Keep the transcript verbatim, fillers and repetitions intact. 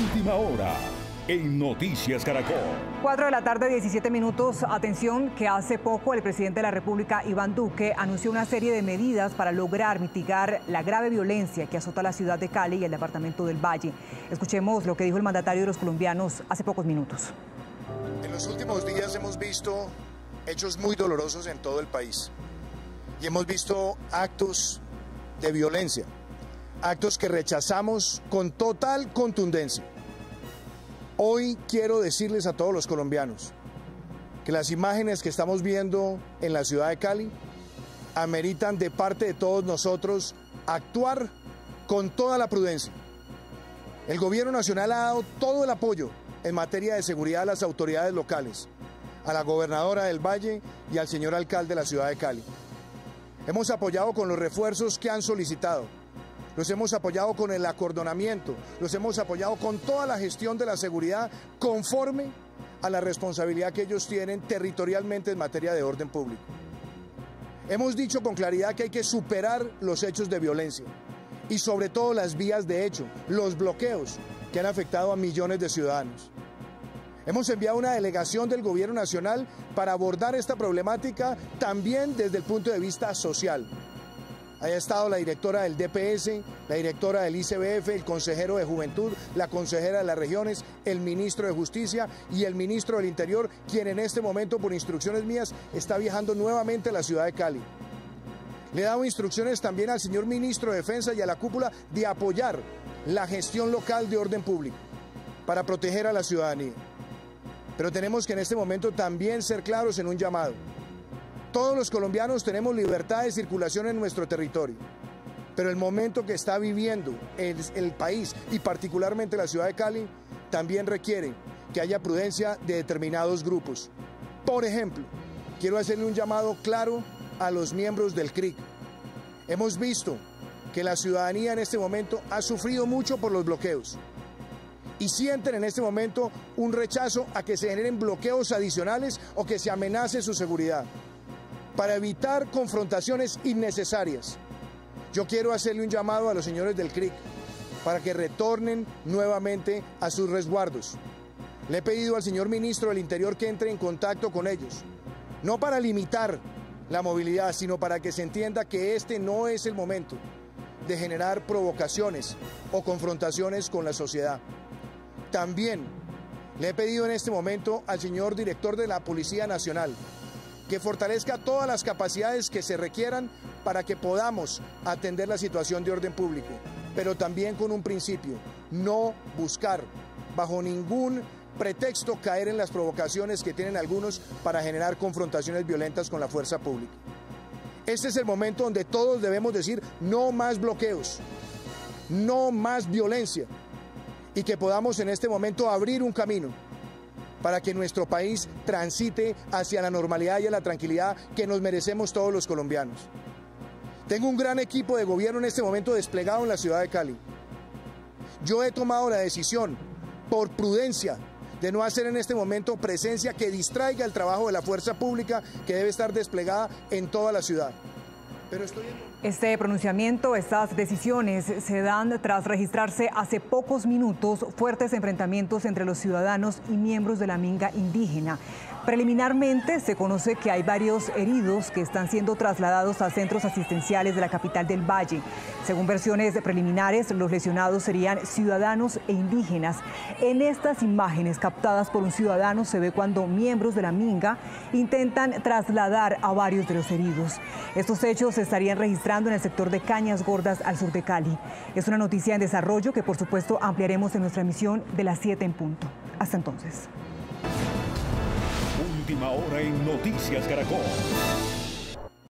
última hora en Noticias Caracol. cuatro de la tarde, diecisiete minutos. Atención, que hace poco el presidente de la República, Iván Duque, anunció una serie de medidas para lograr mitigar la grave violencia que azota la ciudad de Cali y el departamento del Valle. Escuchemos lo que dijo el mandatario de los colombianos hace pocos minutos. En los últimos días hemos visto hechos muy dolorosos en todo el país y hemos visto actos de violencia, actos que rechazamos con total contundencia. Hoy quiero decirles a todos los colombianos que las imágenes que estamos viendo en la ciudad de Cali ameritan de parte de todos nosotros actuar con toda la prudencia. El gobierno nacional ha dado todo el apoyo en materia de seguridad a las autoridades locales, a la gobernadora del Valle y al señor alcalde de la ciudad de Cali. Hemos apoyado con los refuerzos que han solicitado. Los hemos apoyado con el acordonamiento, los hemos apoyado con toda la gestión de la seguridad conforme a la responsabilidad que ellos tienen territorialmente en materia de orden público. Hemos dicho con claridad que hay que superar los hechos de violencia y sobre todo las vías de hecho, los bloqueos que han afectado a millones de ciudadanos. Hemos enviado una delegación del Gobierno Nacional para abordar esta problemática también desde el punto de vista social. Ahí ha estado la directora del D P S, la directora del I C B F, el consejero de Juventud, la consejera de las regiones, el ministro de Justicia y el ministro del Interior, quien en este momento, por instrucciones mías, está viajando nuevamente a la ciudad de Cali. Le he dado instrucciones también al señor ministro de Defensa y a la cúpula de apoyar la gestión local de orden público para proteger a la ciudadanía. Pero tenemos que en este momento también ser claros en un llamado. Todos los colombianos tenemos libertad de circulación en nuestro territorio, pero el momento que está viviendo el, el país y particularmente la ciudad de Cali también requiere que haya prudencia de determinados grupos. Por ejemplo, quiero hacerle un llamado claro a los miembros del C R I C. Hemos visto que la ciudadanía en este momento ha sufrido mucho por los bloqueos y sienten en este momento un rechazo a que se generen bloqueos adicionales o que se amenace su seguridad. Para evitar confrontaciones innecesarias, yo quiero hacerle un llamado a los señores del C R I C para que retornen nuevamente a sus resguardos. Le he pedido al señor ministro del Interior que entre en contacto con ellos, no para limitar la movilidad, sino para que se entienda que este no es el momento de generar provocaciones o confrontaciones con la sociedad. También le he pedido en este momento al señor director de la Policía Nacional que fortalezca todas las capacidades que se requieran para que podamos atender la situación de orden público, pero también con un principio: no buscar bajo ningún pretexto caer en las provocaciones que tienen algunos para generar confrontaciones violentas con la fuerza pública. Este es el momento donde todos debemos decir no más bloqueos, no más violencia, y que podamos en este momento abrir un camino para que nuestro país transite hacia la normalidad y a la tranquilidad que nos merecemos todos los colombianos. Tengo un gran equipo de gobierno en este momento desplegado en la ciudad de Cali. Yo he tomado la decisión, por prudencia, de no hacer en este momento presencia que distraiga el trabajo de la fuerza pública que debe estar desplegada en toda la ciudad. Pero estoy... Este pronunciamiento, estas decisiones se dan tras registrarse hace pocos minutos fuertes enfrentamientos entre los ciudadanos y miembros de la minga indígena. Preliminarmente se conoce que hay varios heridos que están siendo trasladados a centros asistenciales de la capital del Valle. Según versiones preliminares, los lesionados serían ciudadanos e indígenas. En estas imágenes captadas por un ciudadano se ve cuando miembros de la minga intentan trasladar a varios de los heridos. Estos hechos se estarían registrando en el sector de Cañas Gordas, al sur de Cali. Es una noticia en desarrollo que por supuesto ampliaremos en nuestra emisión de las siete en punto. Hasta entonces. Última hora en Noticias Caracol.